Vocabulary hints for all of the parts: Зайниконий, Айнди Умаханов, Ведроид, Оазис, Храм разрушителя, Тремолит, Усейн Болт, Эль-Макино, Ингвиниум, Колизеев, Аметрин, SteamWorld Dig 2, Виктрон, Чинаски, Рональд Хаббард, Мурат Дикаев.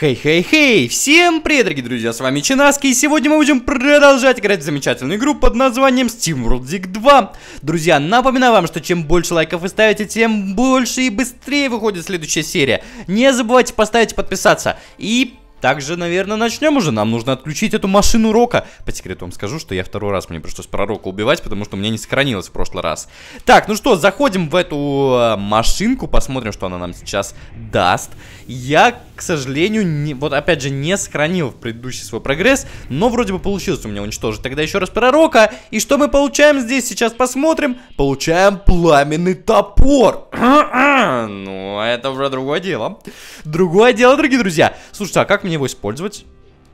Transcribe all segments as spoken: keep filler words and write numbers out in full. Хей-хей-хей! Всем привет, дорогие друзья, с вами Чинаски, и сегодня мы будем продолжать играть в замечательную игру под названием SteamWorld Dig два. Друзья, напоминаю вам, что чем больше лайков вы ставите, тем больше и быстрее выходит следующая серия. Не забывайте поставить и подписаться. И также, наверное, начнем уже. Нам нужно отключить эту машину рока. По секрету вам скажу, что я второй раз мне пришлось пророка убивать, потому что у меня не сохранилось в прошлый раз. Так, ну что, заходим в эту машинку, посмотрим, что она нам сейчас даст. Я, к сожалению, не, вот опять же не сохранил в предыдущий свой прогресс, но вроде бы получилось у меня уничтожить. Тогда еще раз пророка. И что мы получаем здесь? Сейчас посмотрим. Получаем пламенный топор. Ну, это уже другое дело. Другое дело, дорогие друзья. Слушайте, а как мне его использовать?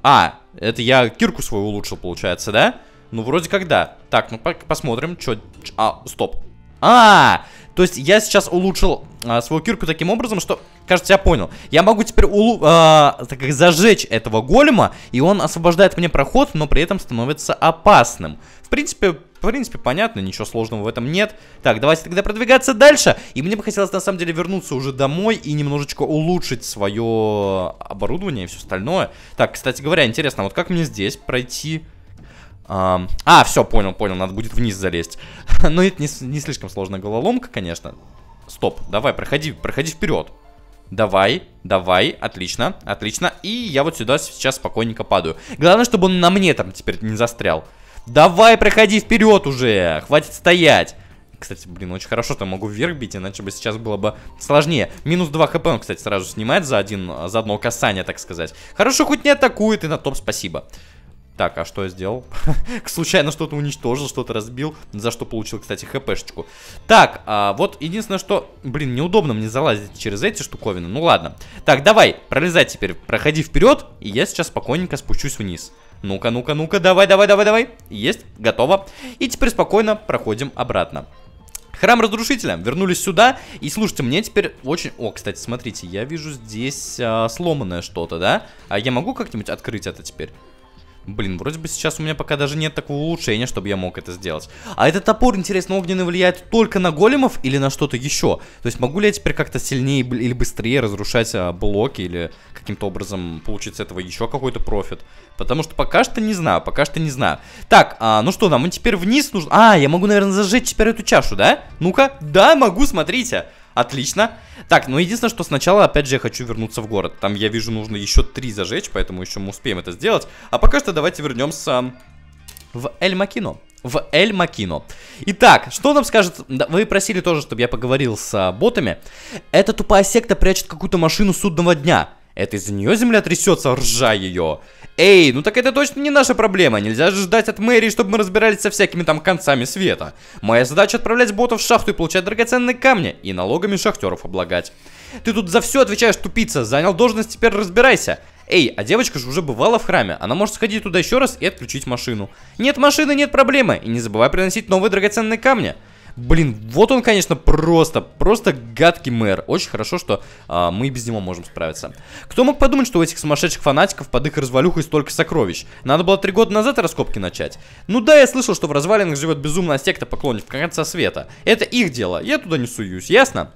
А, это я кирку свою улучшил, получается, да? Ну, вроде как да. Так, ну по посмотрим, что... А, стоп. А, то есть я сейчас улучшил а, свою кирку таким образом, что... Кажется, я понял. Я могу теперь улу... а, так как зажечь этого голема, и он освобождает мне проход, но при этом становится опасным. В принципе... В принципе, понятно, ничего сложного в этом нет. Так, давайте тогда продвигаться дальше. И мне бы хотелось, на самом деле, вернуться уже домой и немножечко улучшить свое оборудование и все остальное. Так, кстати говоря, интересно, вот как мне здесь пройти... А, а все, понял, понял, надо будет вниз залезть. Но это не, не слишком сложная головоломка, конечно. Стоп, давай, проходи, проходи вперед. Давай, давай, отлично, отлично. И я вот сюда сейчас спокойненько падаю. Главное, чтобы он на мне там теперь не застрял. Давай, проходи вперед уже, хватит стоять. Кстати, блин, очень хорошо, что я могу вверх бить, иначе бы сейчас было бы сложнее. Минус два хп он, кстати, сразу снимает за, один, за одно касание, так сказать. Хорошо, хоть не атакует, и на топ спасибо. Так, а что я сделал? Случайно что-то уничтожил, что-то разбил, за что получил, кстати, хпшечку. Так, а вот единственное, что... Блин, неудобно мне залазить через эти штуковины, ну ладно. Так, давай, пролезай теперь, проходи вперед, и я сейчас спокойненько спущусь вниз. Ну-ка, ну-ка, ну-ка, давай, давай, давай, давай. Есть, готово. И теперь спокойно проходим обратно. Храм разрушителя. Вернулись сюда. И слушайте, мне теперь очень... О, кстати, смотрите, я вижу здесь а, сломанное что-то, да? А я могу как-нибудь открыть это теперь? Блин, вроде бы сейчас у меня пока даже нет такого улучшения, чтобы я мог это сделать. А этот топор, интересно, огненный влияет только на големов или на что-то еще? То есть могу ли я теперь как-то сильнее или быстрее разрушать а, блоки или каким-то образом получить с этого еще какой-то профит? Потому что пока что не знаю, пока что не знаю. Так, а, ну что, нам теперь вниз нужно... А, я могу, наверное, зажечь теперь эту чашу, да? Ну-ка, да, могу, смотрите. Отлично. Так, ну единственное, что сначала, опять же, я хочу вернуться в город. Там, я вижу, нужно еще три зажечь, поэтому еще мы успеем это сделать. А пока что давайте вернемся в Эль-Макино. В Эль-Макино. Итак, что нам скажет... Вы просили тоже, чтобы я поговорил с ботами. Эта тупая секта прячет какую-то машину судного дня. Это из-за нее земля трясется, ржа ее. Эй, ну так это точно не наша проблема. Нельзя же ждать от мэрии, чтобы мы разбирались со всякими там концами света. Моя задача отправлять ботов в шахту и получать драгоценные камни. И налогами шахтеров облагать. Ты тут за все отвечаешь, тупица. Занял должность, теперь разбирайся. Эй, а девочка же уже бывала в храме. Она может сходить туда еще раз и отключить машину. Нет машины, нет проблемы. И не забывай приносить новые драгоценные камни. Блин, вот он, конечно, просто, просто гадкий мэр. Очень хорошо, что а, мы и без него можем справиться. Кто мог подумать, что у этих сумасшедших фанатиков под их развалюхой столько сокровищ? Надо было три года назад раскопки начать. Ну да, я слышал, что в развалинах живет безумная секта поклонников конца света. Это их дело, я туда не суюсь, ясно?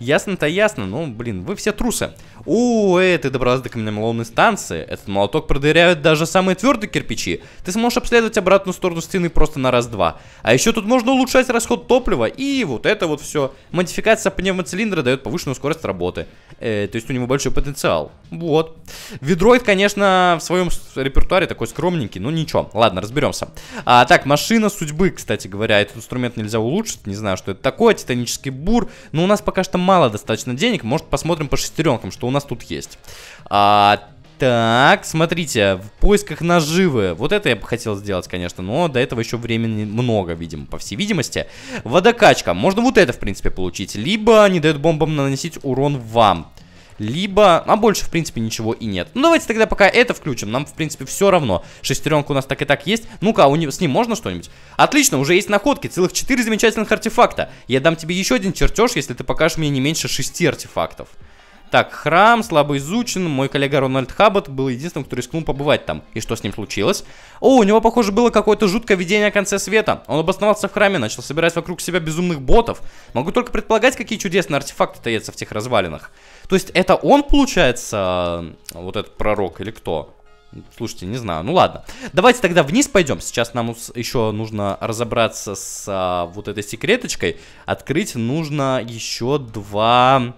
Ясно-то ясно, но, блин, вы все трусы. О, э, ты добралась до каменоломной станции. Этот молоток продырявит даже самые твердые кирпичи. Ты сможешь обследовать обратную сторону стены просто на раз-два. А еще тут можно улучшать расход топлива и вот это вот все. Модификация пневмоцилиндра дает повышенную скорость работы. Э, то есть у него большой потенциал. Вот. Ведроид, конечно, в своем репертуаре такой скромненький, но ничего. Ладно, разберемся. А, так, машина судьбы, кстати говоря. Этот инструмент нельзя улучшить. Не знаю, что это такое. Титанический бур. Но у нас пока что мало достаточно денег, может посмотрим по шестеренкам, что у нас тут есть. А, так, смотрите, в поисках наживы, вот это я бы хотел сделать, конечно, но до этого еще времени много, видимо, по всей видимости. Водокачка, можно вот это, в принципе, получить, либо не дает бомбам наносить урон вам. Либо, а больше в принципе ничего и нет. Ну давайте тогда пока это включим, нам в принципе все равно. Шестеренка у нас так и так есть. Ну-ка, у него, с ним можно что-нибудь? Отлично, уже есть находки, целых четыре замечательных артефакта. Я дам тебе еще один чертеж, если ты покажешь мне не меньше шести артефактов. Так, храм слабо изучен. Мой коллега Рональд Хаббард был единственным, кто рискнул побывать там. И что с ним случилось? О, у него, похоже, было какое-то жуткое видение о конце света. Он обосновался в храме, начал собирать вокруг себя безумных ботов. Могу только предполагать, какие чудесные артефакты таятся в тех развалинах. То есть это он, получается, вот этот пророк или кто? Слушайте, не знаю, ну ладно. Давайте тогда вниз пойдем. Сейчас нам еще нужно разобраться с а, вот этой секреточкой. Открыть нужно еще два...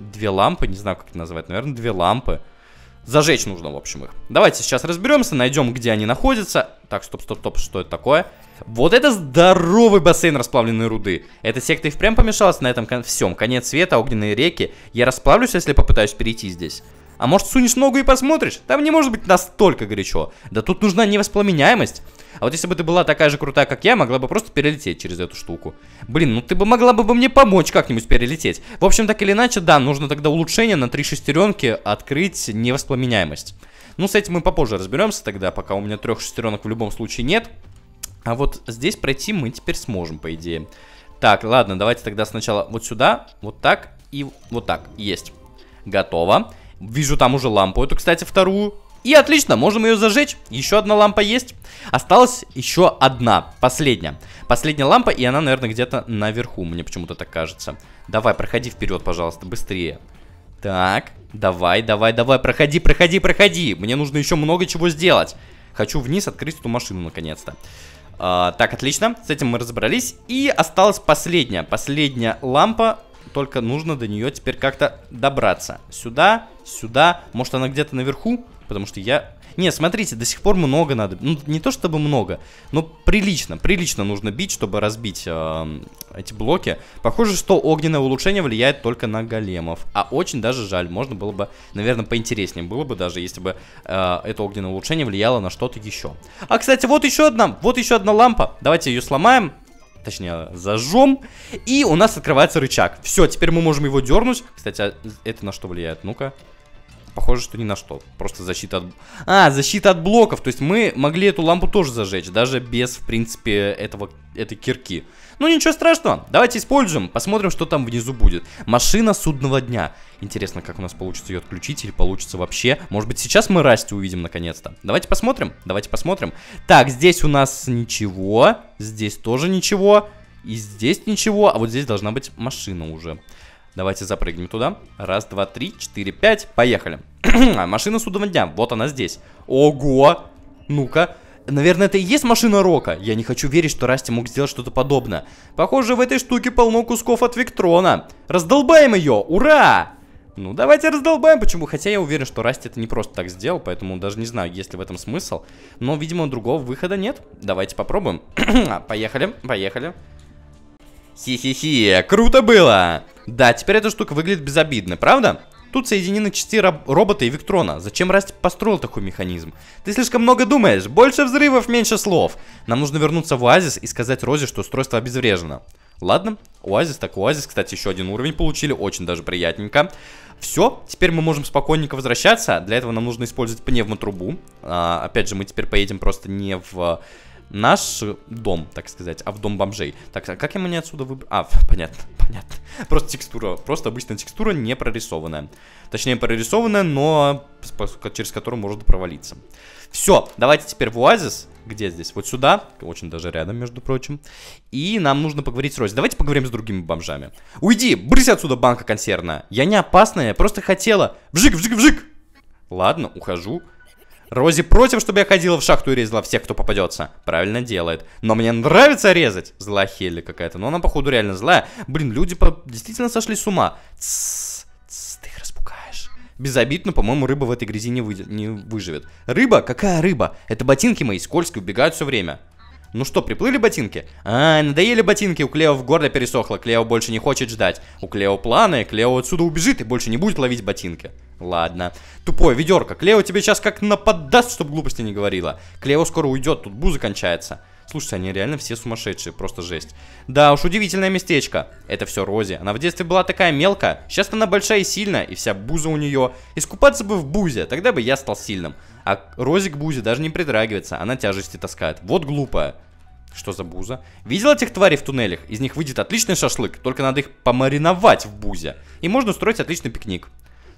Две лампы, не знаю, как это назвать. Наверное, две лампы. Зажечь нужно, в общем, их. Давайте сейчас разберемся, найдем, где они находятся. Так, стоп, стоп, стоп, что это такое? Вот это здоровый бассейн расплавленной руды. Эта секта и впрямь помешалась на этом кон всем. Конец света, огненные реки. Я расплавлюсь, если попытаюсь перейти здесь. А может, сунешь ногу и посмотришь? Там не может быть настолько горячо. Да тут нужна невоспламеняемость. А вот если бы ты была такая же крутая, как я, могла бы просто перелететь через эту штуку. Блин, ну ты бы могла бы мне помочь как-нибудь перелететь. В общем, так или иначе, да, нужно тогда улучшение на три шестеренки открыть невоспламеняемость. Ну, с этим мы попозже разберемся тогда, пока у меня трех шестеренок в любом случае нет. А вот здесь пройти мы теперь сможем, по идее. Так, ладно, давайте тогда сначала вот сюда, вот так и вот так. Есть. Готово. Вижу там уже лампу эту, кстати, вторую. И отлично, можем ее зажечь. Еще одна лампа есть. Осталась еще одна, последняя. Последняя лампа, и она, наверное, где-то наверху, мне почему-то так кажется. Давай, проходи вперед, пожалуйста, быстрее. Так, давай, давай, давай, проходи, проходи, проходи. Мне нужно еще много чего сделать. Хочу вниз открыть эту машину, наконец-то. А, так, отлично, с этим мы разобрались. И осталась последняя, последняя лампа. Только нужно до нее теперь как-то добраться. Сюда, сюда. Может, она где-то наверху? Потому что я... Не, смотрите, до сих пор много надо. Ну, не то чтобы много, но прилично. Прилично нужно бить, чтобы разбить э, эти блоки. Похоже, что огненное улучшение влияет только на големов. А очень даже жаль. Можно было бы, наверное, поинтереснее было бы даже, если бы э, это огненное улучшение влияло на что-то еще. А, кстати, вот еще одна. Вот еще одна лампа. Давайте ее сломаем. Точнее, зажжем. И у нас открывается рычаг. Все, теперь мы можем его дернуть. Кстати, а это на что влияет? Ну-ка. Похоже, что ни на что. Просто защита от... А, защита от блоков. То есть мы могли эту лампу тоже зажечь. Даже без, в принципе, этого, этой кирки. Ну, ничего страшного. Давайте используем. Посмотрим, что там внизу будет. Машина судного дня. Интересно, как у нас получится ее отключить или получится вообще. Может быть, сейчас мы Расти увидим, наконец-то. Давайте посмотрим. Давайте посмотрим. Так, здесь у нас ничего. Здесь тоже ничего. И здесь ничего. А вот здесь должна быть машина уже. Давайте запрыгнем туда. Раз, два, три, четыре, пять. Поехали. Машина судного дня. Вот она здесь. Ого! Ну-ка. Наверное, это и есть машина Рока. Я не хочу верить, что Расти мог сделать что-то подобное. Похоже, в этой штуке полно кусков от Виктрона. Раздолбаем ее! Ура! Ну, давайте раздолбаем. Почему? Хотя я уверен, что Расти это не просто так сделал, поэтому даже не знаю, есть ли в этом смысл. Но, видимо, другого выхода нет. Давайте попробуем. Поехали, поехали. Хи-хи-хи, круто было! Да, теперь эта штука выглядит безобидно, правда? Тут соединены части роб робота и Виктрона. Зачем Расти построил такой механизм? Ты слишком много думаешь. Больше взрывов, меньше слов. Нам нужно вернуться в Оазис и сказать Розе, что устройство обезврежено. Ладно, Оазис так Оазис. Кстати, еще один уровень получили, очень даже приятненько. Все, теперь мы можем спокойненько возвращаться. Для этого нам нужно использовать пневмотрубу. А, опять же, мы теперь поедем просто не в... наш дом, так сказать, а в дом бомжей. Так, а как я мне отсюда выбрал? А, понятно, понятно. Просто текстура, просто обычная текстура не прорисованная. Точнее, прорисованная, но через которую можно провалиться. Все, давайте теперь в Оазис. Где здесь? Вот сюда. Очень даже рядом, между прочим. И нам нужно поговорить с Рози. Давайте поговорим с другими бомжами. Уйди, брысь отсюда, банка консервная. Я не опасная, я просто хотела. Вжик, вжик, вжик. Ладно, ухожу. Рози против, чтобы я ходила в шахту и резала всех, кто попадется. Правильно делает. Но мне нравится резать. Зла Хелли какая-то. Но она, походу, реально злая. Блин, люди действительно сошли с ума. Тссс, тссс, ты их распугаешь. Безобидно, по-моему, рыба в этой грязи не, вы... не выживет. Рыба? Какая рыба? Это ботинки мои скользкие, убегают все время. Ну что, приплыли ботинки? А, надоели ботинки. У Клео в горле пересохло. Клео больше не хочет ждать. У Клео планы. Клео отсюда убежит и больше не будет ловить ботинки. Ладно. Тупое ведерко. Клео тебе сейчас как нападаст, чтобы глупости не говорила. Клео скоро уйдет, тут буза кончается. Слушайте, они реально все сумасшедшие, просто жесть. Да уж, удивительное местечко. Это все Рози. Она в детстве была такая мелкая. Сейчас она большая и сильная, и вся буза у нее. Искупаться бы в бузе, тогда бы я стал сильным. А Рози к бузе даже не притрагивается, она тяжести таскает. Вот глупая. Что за буза? Видел этих тварей в туннелях? Из них выйдет отличный шашлык, только надо их помариновать в бузе. И можно устроить отличный пикник.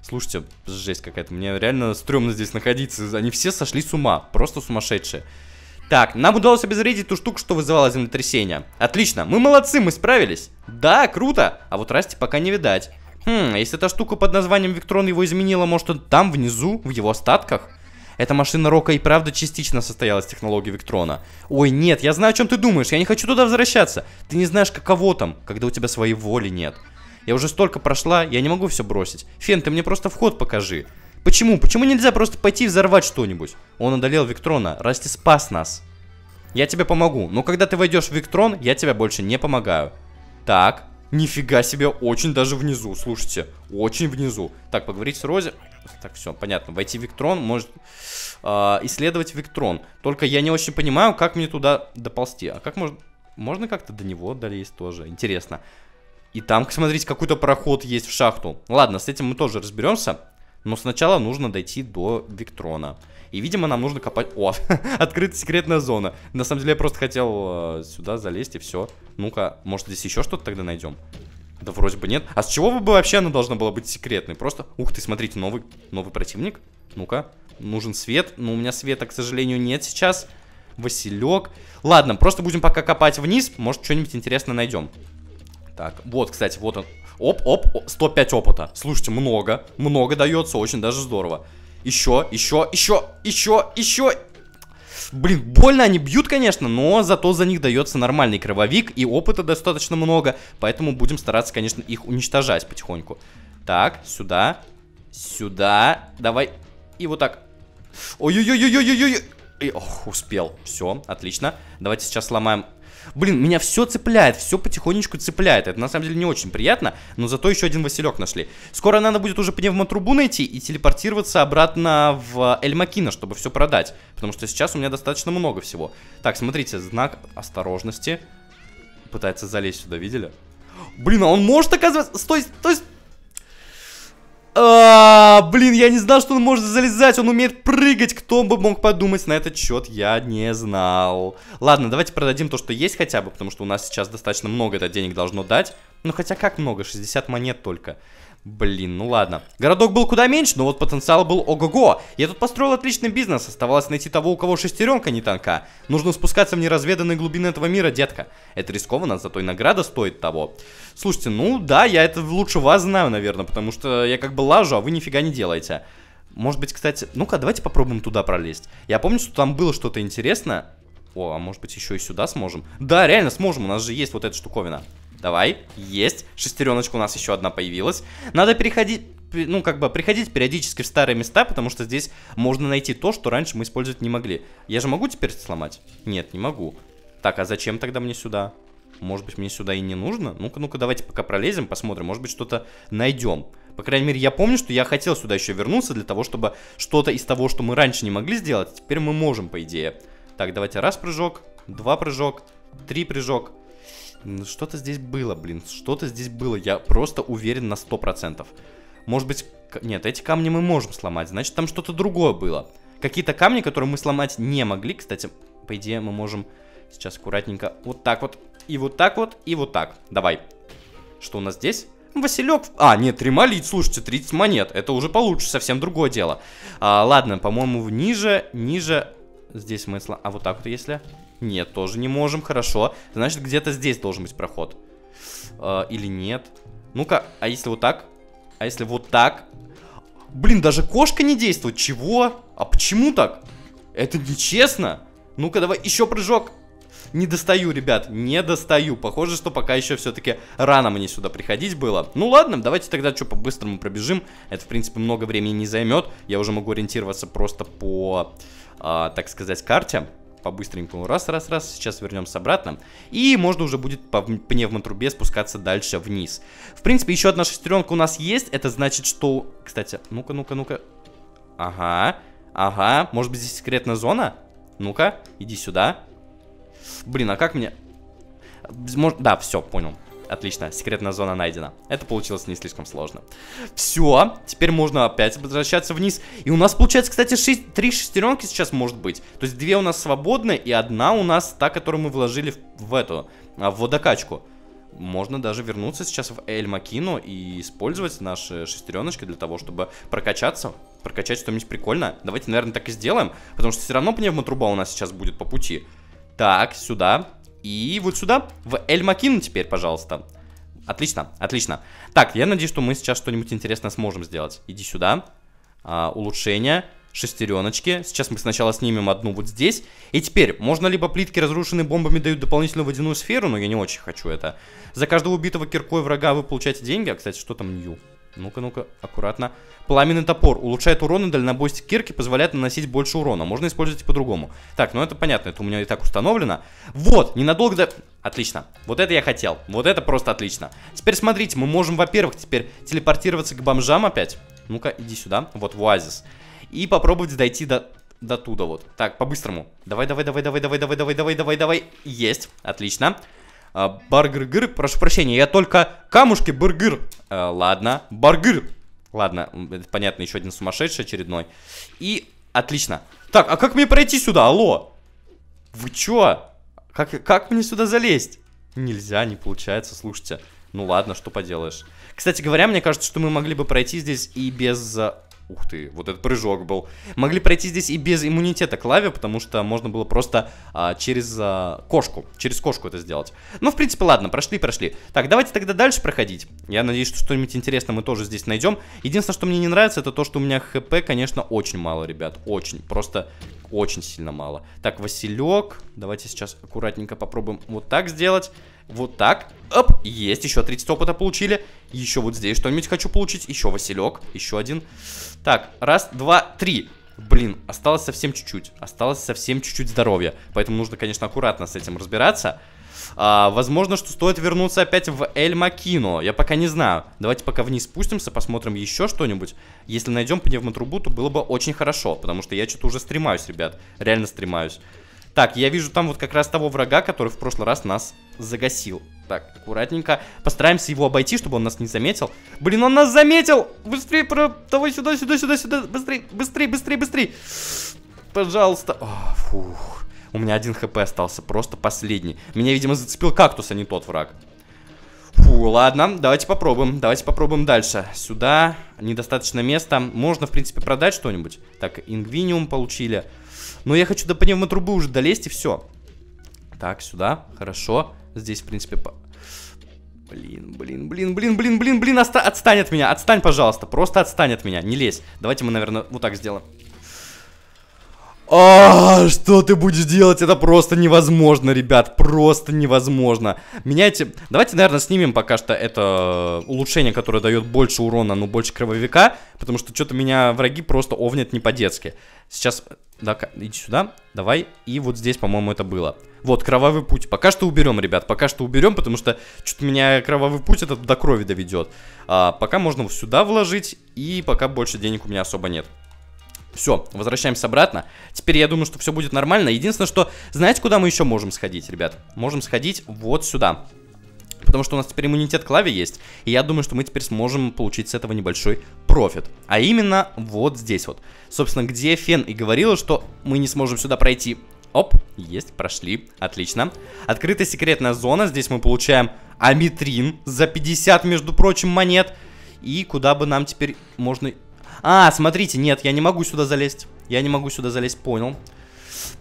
Слушайте, жесть какая-то. Мне реально стрёмно здесь находиться. Они все сошли с ума. Просто сумасшедшие. Так, нам удалось обезвредить ту штуку, что вызывало землетрясение. Отлично, мы молодцы, мы справились. Да, круто. А вот Расти пока не видать. Хм, если эта штука под названием Виктрон его изменила, может он там внизу, в его остатках? Эта машина Рока и правда частично состояла из технологии Виктрона. Ой, нет, я знаю, о чем ты думаешь, я не хочу туда возвращаться. Ты не знаешь, каково там, когда у тебя своей воли нет. Я уже столько прошла, я не могу все бросить. Фен, ты мне просто вход покажи. Почему? Почему нельзя просто пойти и взорвать что-нибудь? Он одолел Виктрона, Расти спас нас. Я тебе помогу, но когда ты войдешь в Виктрон, я тебя больше не помогаю. Так, нифига себе, очень даже внизу, слушайте, очень внизу. Так, поговорить с Рози. Так, все, понятно, войти в Виктрон, может э, исследовать Виктрон. Только я не очень понимаю, как мне туда доползти. А как можно, можно как-то до него долезть тоже, интересно. И там, смотрите, какой-то проход есть в шахту. Ладно, с этим мы тоже разберемся. Но сначала нужно дойти до Виктрона. И, видимо, нам нужно копать... О, открыта секретная зона. На самом деле, я просто хотел э, сюда залезть и все. Ну-ка, может, здесь еще что-то тогда найдем? Да вроде бы нет. А с чего бы вообще она должна была быть секретной? Просто... Ух ты, смотрите, новый, новый противник. Ну-ка, нужен свет. Но у меня света, к сожалению, нет сейчас. Василек. Ладно, просто будем пока копать вниз. Может, что-нибудь интересное найдем. Так, вот, кстати, вот он. Оп-оп, сто пять опыта. Слушайте, много, много дается, очень даже здорово. Еще, еще, еще, еще, еще. Блин, больно они бьют, конечно, но зато за них дается нормальный кровавик. И опыта достаточно много, поэтому будем стараться, конечно, их уничтожать потихоньку. Так, сюда, сюда, давай. И вот так. Ой-ой-ой-ой-ой-ой-ой. Ох, успел, все, отлично. Давайте сейчас сломаем. Блин, меня все цепляет, все потихонечку цепляет. Это на самом деле не очень приятно, но зато еще один Василек нашли. Скоро надо будет уже пневмотрубу найти и телепортироваться обратно в Эль-Макино, чтобы все продать. Потому что сейчас у меня достаточно много всего. Так, смотрите, знак осторожности. Пытается залезть сюда, видели? Блин, а он может, оказывается... Стой, стой! А, блин, я не знал, что он может залезать, он умеет прыгать, кто бы мог подумать на этот счет, я не знал. Ладно, давайте продадим то, что есть хотя бы, потому что у нас сейчас достаточно много это денег должно дать. Ну хотя как много, шестьдесят монет только. Блин, ну ладно. Городок был куда меньше, но вот потенциал был ого-го. Я тут построил отличный бизнес, оставалось найти того, у кого шестеренка не тонка. Нужно спускаться в неразведанные глубины этого мира, детка. Это рискованно, зато и награда стоит того. Слушайте, ну да, я это лучше вас знаю, наверное, потому что я как бы лажу, а вы нифига не делаете. Может быть, кстати, ну-ка, давайте попробуем туда пролезть. Я помню, что там было что-то интересное. О, а может быть еще и сюда сможем? Да, реально сможем, у нас же есть вот эта штуковина. Давай, есть, шестереночка у нас еще одна появилась. Надо переходить, ну как бы приходить периодически в старые места, потому что здесь можно найти то, что раньше мы использовать не могли. Я же могу теперь сломать? Нет, не могу. Так, а зачем тогда мне сюда? Может быть, мне сюда и не нужно? Ну-ка, ну-ка, давайте пока пролезем, посмотрим, может быть, что-то найдем. По крайней мере, я помню, что я хотел сюда еще вернуться для того, чтобы что-то из того, что мы раньше не могли сделать, теперь мы можем, по идее. Так, давайте раз прыжок, два прыжок, три прыжок. Что-то здесь было, блин, что-то здесь было, я просто уверен на сто процентов. Может быть, нет, эти камни мы можем сломать, значит там что-то другое было. Какие-то камни, которые мы сломать не могли, кстати, по идее мы можем сейчас аккуратненько вот так вот, и вот так вот, и вот так. Давай. Что у нас здесь? Василек, а, нет, тремолит, слушайте, тридцать монет, это уже получше, совсем другое дело. А, ладно, по-моему, ниже, ниже, здесь мы сломаем, а вот так вот если... Нет, тоже не можем, хорошо. Значит, где-то здесь должен быть проход. Э, или нет? Ну-ка, а если вот так? А если вот так? Блин, даже кошка не действует, чего? А почему так? Это нечестно. Ну-ка, давай, еще прыжок. Не достаю, ребят, не достаю. Похоже, что пока еще все-таки рано мне сюда приходить было. Ну ладно, давайте тогда что, по-быстрому пробежим. Это, в принципе, много времени не займет. Я уже могу ориентироваться просто по, э, так сказать, карте. По-быстренькому. Раз, раз, раз. Сейчас вернемся обратно. И можно уже будет по пневмотрубе спускаться дальше вниз. В принципе, еще одна шестеренка у нас есть. Это значит, что... Кстати, ну-ка, ну-ка, ну-ка. Ага. Ага. Может быть, здесь секретная зона? Ну-ка, иди сюда. Блин, а как мне... Может... Да, все, понял. Отлично, секретная зона найдена. Это получилось не слишком сложно. Все, теперь можно опять возвращаться вниз. И у нас получается, кстати, шесть, три шестеренки сейчас может быть. То есть две у нас свободны, и одна у нас та, которую мы вложили в, в эту, в водокачку. можно даже вернуться сейчас в Эль-Макино и использовать наши шестереночки для того, чтобы прокачаться, прокачать что-нибудь прикольное. Давайте, наверное, так и сделаем, потому что все равно пневмотруба у нас сейчас будет по пути. Так, сюда и вот сюда, в Эль-Макино теперь, пожалуйста. Отлично, отлично. Так, я надеюсь, что мы сейчас что-нибудь интересное сможем сделать. Иди сюда. А, улучшение. Шестереночки. Сейчас мы сначала снимем одну вот здесь. И теперь можно либо плитки, разрушенные бомбами, дают дополнительную водяную сферу, но я не очень хочу это. За каждого убитого киркой врага вы получаете деньги. А, кстати, что там нью? Ну-ка, ну-ка, аккуратно. Пламенный топор. Улучшает урон и дальнобойность кирки, позволяет наносить больше урона. Можно использовать и по-другому. Так, ну это понятно, это у меня и так установлено. Вот, ненадолго до... Отлично. Вот это я хотел. Вот это просто отлично. Теперь смотрите, мы можем, во-первых, теперь телепортироваться к бомжам опять. Ну-ка, иди сюда. Вот, в оазис. И попробовать дойти до... до туда вот. Так, по-быстрому. Давай, давай, давай, давай, давай, давай, давай, давай, давай, давай. Есть. Отлично. Баргыр-гыр, прошу прощения, я только камушки, бургыр. Э, ладно, баргыр. Ладно, это понятно, еще один сумасшедший очередной. И отлично. Так, а как мне пройти сюда, алло? Вы че? Как, как мне сюда залезть? Нельзя, не получается, слушайте. Ну ладно, что поделаешь. Кстати говоря, мне кажется, что мы могли бы пройти здесь и без... Ух ты, вот этот прыжок был. Могли пройти здесь и без иммунитета к лаве, потому что можно было просто а, через а, кошку, через кошку это сделать. Ну, в принципе, ладно, прошли, прошли. Так, давайте тогда дальше проходить. Я надеюсь, что что-нибудь интересное мы тоже здесь найдем. Единственное, что мне не нравится, это то, что у меня хп, конечно, очень мало, ребят. Очень, просто очень сильно мало. Так, Василек, давайте сейчас аккуратненько попробуем вот так сделать. Вот так, оп, есть, еще тридцать опыта получили. Еще вот здесь что-нибудь хочу получить. Еще Василек, еще один. Так, раз, два, три. Блин, осталось совсем чуть-чуть. Осталось совсем чуть-чуть здоровья. Поэтому нужно, конечно, аккуратно с этим разбираться. а, Возможно, что стоит вернуться опять в Эль-Макино. Я пока не знаю. Давайте пока вниз спустимся, посмотрим еще что-нибудь. Если найдем пневмотрубу, то было бы очень хорошо. Потому что я что-то уже стремаюсь, ребят. Реально стремаюсь. Так, я вижу там вот как раз того врага, который в прошлый раз нас загасил. Так, аккуратненько. Постараемся его обойти, чтобы он нас не заметил. Блин, он нас заметил! Быстрее, про... давай сюда, сюда, сюда, сюда. Быстрее, быстрее, быстрее, быстрее. Пожалуйста. О, фух. У меня один хп остался, просто последний. Меня, видимо, зацепил кактус, а не тот враг. Фу, ладно, давайте попробуем, давайте попробуем дальше. Сюда, недостаточно места. Можно, в принципе, продать что-нибудь. Так, ингвиниум получили. Но я хочу до пневмотрубы уже долезть и все. Так, сюда, хорошо. Здесь, в принципе, по... Блин, блин, блин, блин, блин, блин, блин, оста... отстань от меня, отстань, пожалуйста. Просто отстань от меня, не лезь. Давайте мы, наверное, вот так сделаем. А, что ты будешь делать? Это просто невозможно, ребят. Просто невозможно. Меняйте. Давайте, наверное, снимем пока что это улучшение, которое дает больше урона, но больше крововика. Потому что что-то меня враги просто овнят не по-детски. Сейчас, да, иди сюда. Давай. И вот здесь, по-моему, это было. Вот, кровавый путь. Пока что уберем, ребят. Пока что уберем, потому что что-то меня кровавый путь этот до крови доведет. А, пока можно сюда вложить. И пока больше денег у меня особо нет. Все, возвращаемся обратно. Теперь я думаю, что все будет нормально. Единственное, что... Знаете, куда мы еще можем сходить, ребят? Можем сходить вот сюда. Потому что у нас теперь иммунитет к лаве есть. И я думаю, что мы теперь сможем получить с этого небольшой профит. А именно вот здесь вот. Собственно, где Фен и говорила, что мы не сможем сюда пройти. Оп, есть, прошли. Отлично. Открытая секретная зона. Здесь мы получаем аметрин за пятьдесят, между прочим, монет. И куда бы нам теперь можно... А, смотрите, нет, я не могу сюда залезть. Я не могу сюда залезть, понял.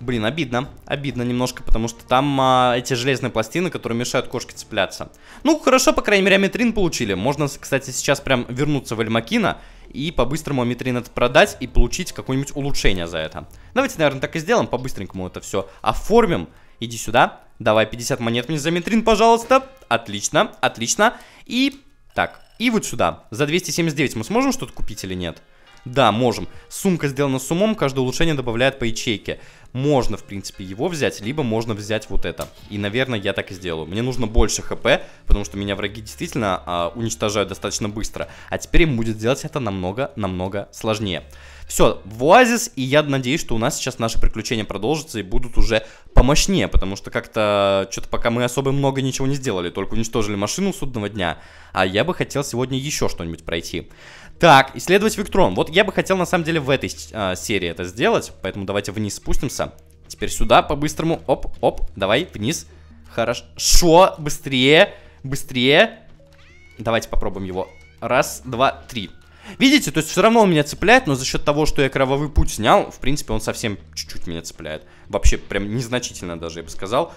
Блин, обидно, обидно немножко, потому что там а, эти железные пластины, которые мешают кошке цепляться. Ну, хорошо, по крайней мере, аметрин получили. Можно, кстати, сейчас прям вернуться в Эль-Макино и по-быстрому аметрин это продать и получить какое-нибудь улучшение за это. Давайте, наверное, так и сделаем, по-быстренькому это все оформим. Иди сюда, давай пятьдесят монет мне за аметрин, пожалуйста. Отлично, отлично. И так... И вот сюда. За двести семьдесят девять мы сможем что-то купить или нет? Да, можем. Сумка сделана с умом, каждое улучшение добавляет по ячейке. Можно, в принципе, его взять, либо можно взять вот это. И, наверное, я так и сделаю. Мне нужно больше хп, потому что меня враги действительно а, уничтожают достаточно быстро. А теперь им будет делать это намного-намного сложнее. Все, в оазис, и я надеюсь, что у нас сейчас наши приключения продолжатся и будут уже помощнее, потому что как-то, что-то пока мы особо много ничего не сделали, только уничтожили машину судного дня, а я бы хотел сегодня еще что-нибудь пройти. Так, исследовать Виктрон, вот я бы хотел на самом деле в этой э, серии это сделать, поэтому давайте вниз спустимся, теперь сюда по-быстрому, оп, оп, давай вниз, хорошо, быстрее. Быстрее. Давайте попробуем его. Раз, два, три. Видите, то есть все равно он меня цепляет, но за счет того, что я кровавый путь снял, в принципе, он совсем чуть-чуть меня цепляет. Вообще, прям незначительно даже, я бы сказал.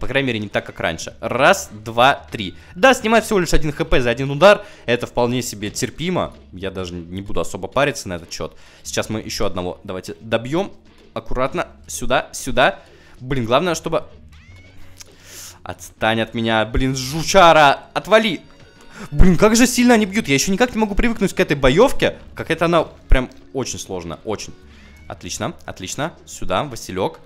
По крайней мере, не так, как раньше. Раз, два, три. Да, снимает всего лишь один хп за один удар. Это вполне себе терпимо. Я даже не буду особо париться на этот счет. Сейчас мы еще одного давайте добьем. Аккуратно. Сюда, сюда. Блин, главное, чтобы... Отстань от меня, блин, жучара. Отвали. Блин, как же сильно они бьют. Я еще никак не могу привыкнуть к этой боевке. Какая-то она прям очень сложная. Очень. Отлично, отлично. Сюда, Василек.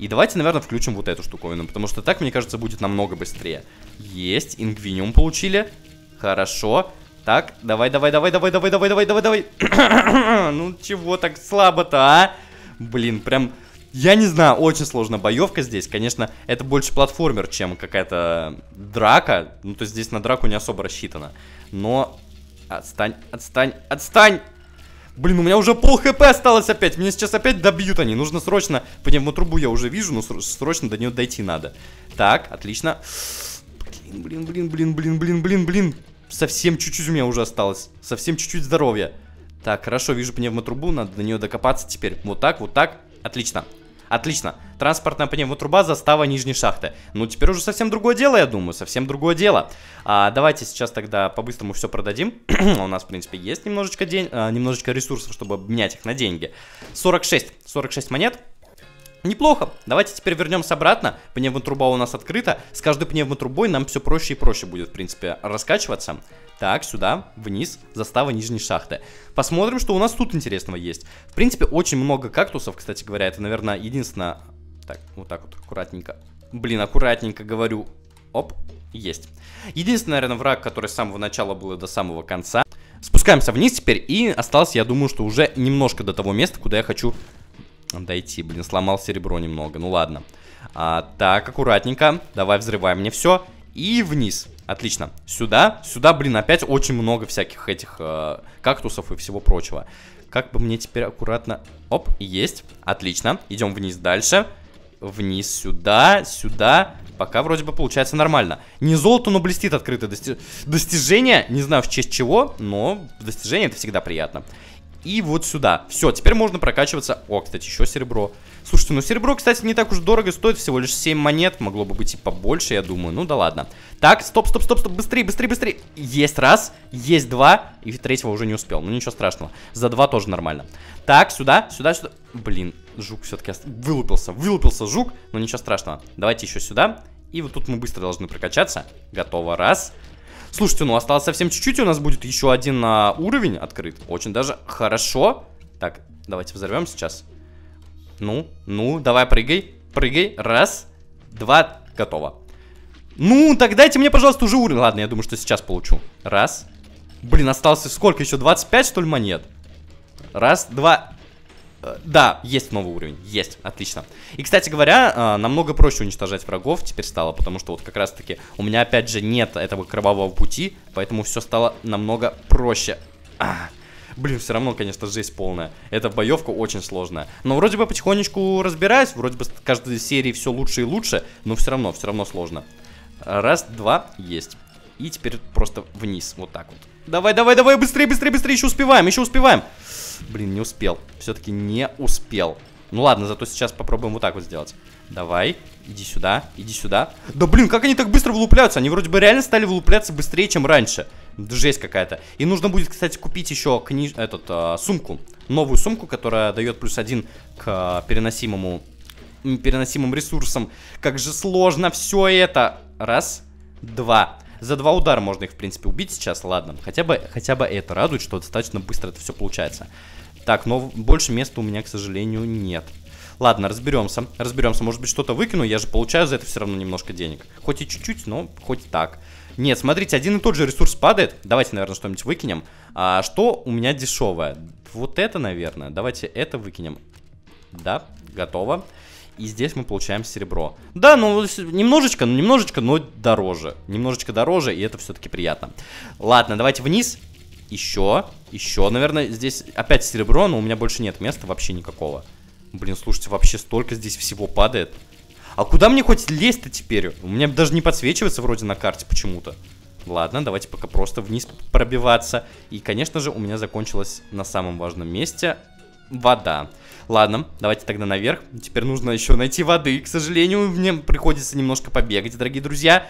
И давайте, наверное, включим вот эту штуковину. Потому что так, мне кажется, будет намного быстрее. Есть, ингвиниум получили. Хорошо. Так, давай, давай, давай, давай, давай, давай, давай, давай, давай. Ну чего так слабо-то, а? Блин, прям... Я не знаю, очень сложная боевка здесь. Конечно, это больше платформер, чем какая-то драка. Ну, то есть здесь на драку не особо рассчитано. Но... Отстань, отстань, отстань! Блин, у меня уже пол хп осталось опять. Меня сейчас опять добьют они. Нужно срочно... Пневмотрубу я уже вижу, но срочно до нее дойти надо. Так, отлично. Блин, блин, блин, блин, блин, блин, блин, блин. Совсем чуть-чуть у меня уже осталось. Совсем чуть-чуть здоровья. Так, хорошо, вижу пневмотрубу. Надо до нее докопаться теперь. Вот так, вот так. Отлично. Отлично. Транспортная пневмотруба, застава нижней шахты. Ну, теперь уже совсем другое дело, я думаю. Совсем другое дело. А, давайте сейчас тогда по-быстрому все продадим. У нас, в принципе, есть немножечко, день... а, немножечко ресурсов, чтобы обменять их на деньги. сорок шесть. сорок шесть монет. Неплохо. Давайте теперь вернемся обратно. Пневмотруба у нас открыта. С каждой пневмотрубой нам все проще и проще будет, в принципе, раскачиваться. Так, сюда, вниз, застава нижней шахты. Посмотрим, что у нас тут интересного есть. В принципе, очень много кактусов, кстати говоря. Это, наверное, единственное... Так, вот так вот, аккуратненько. Блин, аккуратненько говорю. Оп, есть. Единственный, наверное, враг, который с самого начала был до самого конца. Спускаемся вниз теперь. И осталось, я думаю, что уже немножко до того места, куда я хочу... Дойти, блин, сломал серебро немного, ну ладно. а, Так, аккуратненько. Давай взрывай мне все. И вниз, отлично, сюда. Сюда, блин, опять очень много всяких этих э, кактусов и всего прочего. Как бы мне теперь аккуратно. Оп, есть, отлично. Идем вниз дальше. Вниз, сюда, сюда. Пока вроде бы получается нормально. Не золото, но блестит открытое дости... достижение. Не знаю в честь чего, но достижение это всегда приятно. И вот сюда. Все, теперь можно прокачиваться. О, кстати, еще серебро. Слушайте, ну серебро, кстати, не так уж дорого стоит. Всего лишь семь монет. Могло бы быть и побольше, я думаю. Ну да ладно. Так, стоп, стоп, стоп, стоп. Быстрее, быстрее, быстрее. Есть раз, есть два. И третьего уже не успел. Ну ничего страшного. За два тоже нормально. Так, сюда, сюда, сюда. Блин, жук все-таки ост... вылупился. Вылупился жук, но ничего страшного. Давайте еще сюда. И вот тут мы быстро должны прокачаться. Готово. Раз. Слушайте, ну осталось совсем чуть-чуть, у нас будет еще один а, уровень открыт. Очень даже хорошо. Так, давайте взорвем сейчас. Ну, ну, давай прыгай, прыгай. Раз, два, готово. Ну, так дайте мне, пожалуйста, уже уровень. Ладно, я думаю, что сейчас получу. Раз. Блин, осталось сколько еще? двадцать пять, что ли, монет? Раз, два... Да, есть новый уровень, есть, отлично. И, кстати говоря, намного проще уничтожать врагов теперь стало, потому что вот как раз-таки у меня опять же нет этого кровавого пути, поэтому все стало намного проще. Ах, блин, все равно, конечно, жесть полная. Эта боевка очень сложная. Но вроде бы потихонечку разбираюсь, вроде бы с каждой серии все лучше и лучше, но все равно, все равно сложно. Раз, два, есть. И теперь просто вниз, вот так вот. Давай, давай, давай, быстрее, быстрее, быстрее, еще успеваем, еще успеваем. Блин, не успел, все-таки не успел. Ну ладно, зато сейчас попробуем вот так вот сделать. Давай, иди сюда, иди сюда. Да блин, как они так быстро вылупляются? Они вроде бы реально стали вылупляться быстрее, чем раньше. Жесть какая-то. И нужно будет, кстати, купить еще книж... Этот, э, сумку. Новую сумку, которая дает плюс один к э, переносимому... Переносимым ресурсам. Как же сложно все это. Раз, два. За два удара можно их, в принципе, убить сейчас, ладно. Хотя бы, хотя бы это радует, что достаточно быстро это все получается. Так, но больше места у меня, к сожалению, нет. Ладно, разберемся, разберемся. Может быть, что-то выкину, я же получаю за это все равно немножко денег. Хоть и чуть-чуть, но хоть так. Нет, смотрите, один и тот же ресурс падает. Давайте, наверное, что-нибудь выкинем. А что у меня дешевое? Вот это, наверное. Давайте это выкинем. Да, готово. И здесь мы получаем серебро. Да, ну немножечко, ну немножечко, но дороже. Немножечко дороже, и это все-таки приятно. Ладно, давайте вниз. Еще, еще, наверное, здесь опять серебро, но у меня больше нет места вообще никакого. Блин, слушайте, вообще столько здесь всего падает. А куда мне хоть лезть-то теперь? У меня даже не подсвечивается вроде на карте почему-то. Ладно, давайте пока просто вниз пробиваться. И, конечно же, у меня закончилась на самом важном месте вода. Ладно, давайте тогда наверх. Теперь нужно еще найти воды. К сожалению, мне приходится немножко побегать, дорогие друзья.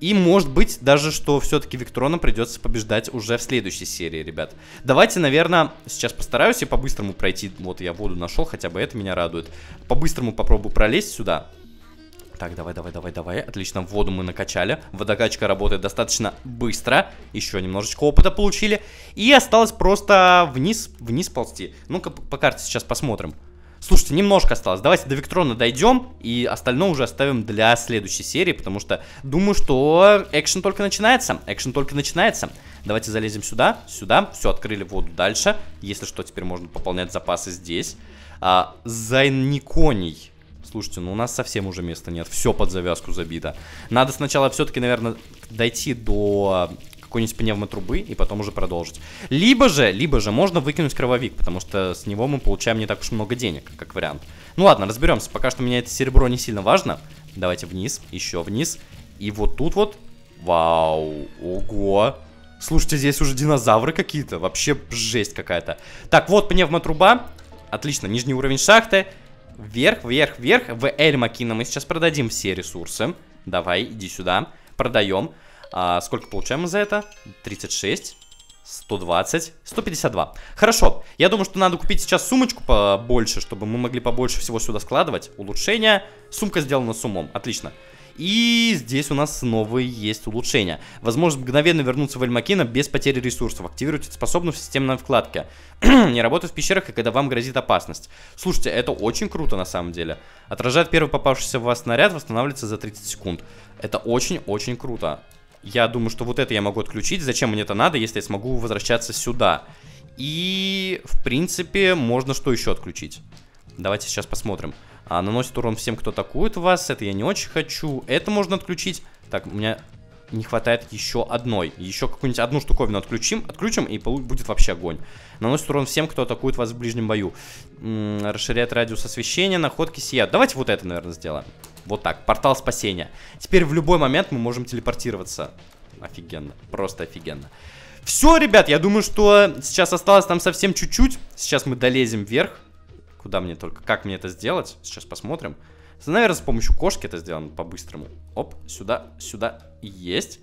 И, может быть, даже что все-таки Виктрона придется побеждать уже в следующей серии, ребят. Давайте, наверное, сейчас постараюсь и по-быстрому пройти. Вот, я воду нашел, хотя бы это меня радует. По-быстрому попробую пролезть сюда. Так, давай, давай, давай, давай. Отлично, воду мы накачали. Водокачка работает достаточно быстро. Еще немножечко опыта получили. И осталось просто вниз, вниз ползти. Ну-ка, по карте сейчас посмотрим. Слушайте, немножко осталось. Давайте до Виктрона дойдем и остальное уже оставим для следующей серии, потому что думаю, что экшен только начинается. Экшен только начинается. Давайте залезем сюда, сюда. Все, открыли воду дальше. Если что, теперь можно пополнять запасы здесь. А, Зайниконий. Слушайте, ну у нас совсем уже места нет. Все под завязку забито. Надо сначала все-таки, наверное, дойти до какой-нибудь пневмотрубы и потом уже продолжить. Либо же, либо же можно выкинуть кровавик, потому что с него мы получаем не так уж много денег, как вариант. Ну ладно, разберемся. Пока что мне это серебро не сильно важно. Давайте вниз, еще вниз. И вот тут вот. Вау, ого. Слушайте, здесь уже динозавры какие-то. Вообще жесть какая-то. Так, вот пневмотруба. Отлично, нижний уровень шахты. Вверх, вверх, вверх. В Эль-Макино мы сейчас продадим все ресурсы. Давай, иди сюда. Продаем. А сколько получаем за это? тридцать шесть, сто двадцать, сто пятьдесят два. Хорошо, я думаю, что надо купить сейчас сумочку побольше, чтобы мы могли побольше всего сюда складывать. Улучшение, сумка сделана с умом, отлично. И здесь у нас новые есть улучшения. Возможность мгновенно вернуться в Эль-Макино без потери ресурсов. Активируйте способность в системной вкладке. Не работает в пещерах, и когда вам грозит опасность. Слушайте, это очень круто на самом деле. Отражает первый попавшийся в вас снаряд, восстанавливается за тридцать секунд. Это очень-очень круто. Я думаю, что вот это я могу отключить. Зачем мне это надо, если я смогу возвращаться сюда? И, в принципе, можно что еще отключить? Давайте сейчас посмотрим. А, наносит урон всем, кто атакует вас. Это я не очень хочу. Это можно отключить. Так, у меня не хватает еще одной. Еще какую-нибудь одну штуковину отключим, отключим, и будет вообще огонь. Наносит урон всем, кто атакует вас в ближнем бою. М-м, расширяет радиус освещения, находки сияют. Давайте вот это, наверное, сделаем. Вот так, портал спасения. Теперь в любой момент мы можем телепортироваться. Офигенно, просто офигенно. Все, ребят, я думаю, что сейчас осталось там совсем чуть-чуть. Сейчас мы долезем вверх. Куда мне только, как мне это сделать? Сейчас посмотрим. Наверное, с помощью кошки это сделано по-быстрому. Оп, сюда, сюда, есть.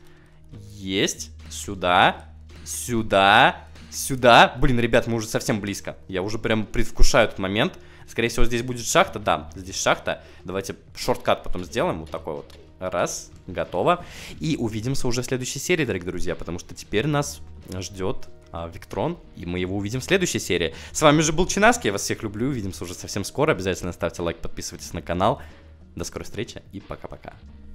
Есть, сюда, сюда, сюда. Блин, ребят, мы уже совсем близко. Я уже прям предвкушаю этот момент. Скорее всего, здесь будет шахта, да, здесь шахта. Давайте шорткат потом сделаем, вот такой вот. Раз, готово. И увидимся уже в следующей серии, дорогие друзья, потому что теперь нас ждет а, Виктрон, и мы его увидим в следующей серии. С вами же был Чинаски, я вас всех люблю, увидимся уже совсем скоро. Обязательно ставьте лайк, подписывайтесь на канал. До скорой встречи и пока-пока.